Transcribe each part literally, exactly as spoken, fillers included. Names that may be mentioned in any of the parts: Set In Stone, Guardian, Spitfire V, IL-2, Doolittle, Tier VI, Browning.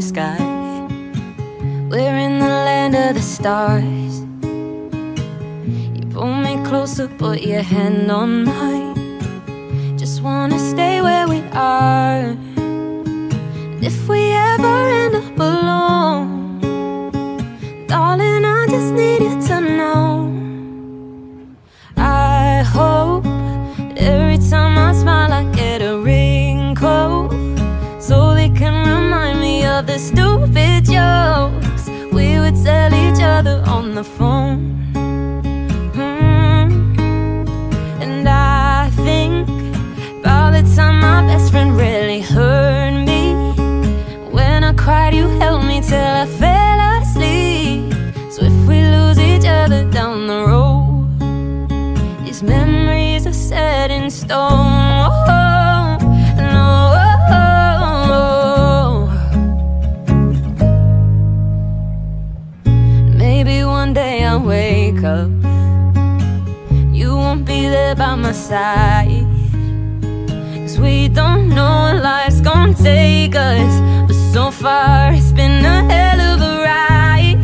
blue sky. We're in the land of the stars. You pull me closer, put your hand on mine. Just wanna stay where we are. And if we ever end up alone, darling, I just need you to know. I hope that every time I smile I get a wrinkle, so they can remind me of the stupid jokes we would tell each other on the phone. You held me till I fell asleep. So if we lose each other down the road, these memories are set in stone. Oh, no, oh. Maybe one day I'll wake up, you won't be there by my side, 'cause we don't know where life's gonna take us. So far, it's been a hell of a ride.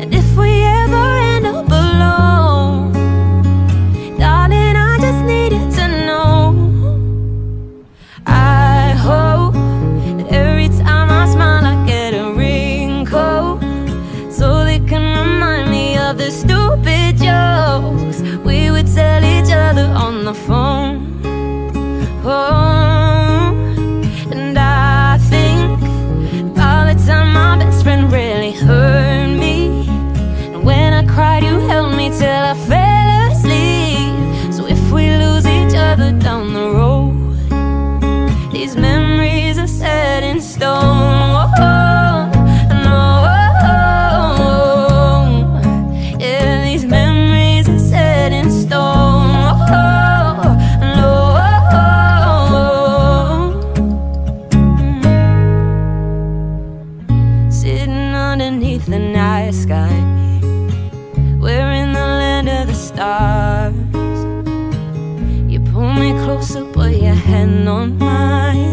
And if we ever end up alone, darling, I just need you to know. I hope that every time I smile I get a wrinkle, so they can remind me of the stupid jokes we would tell each other on the phone. Oh, till I fell asleep. So if we lose each other down the road, these memories are set in stone. Oh, no, oh, oh. Yeah, these memories are set in stone. Oh, no, oh, oh. Mm. Sitting underneath the night sky, we're in the land of the stars. You pull me closer, put your hand on mine.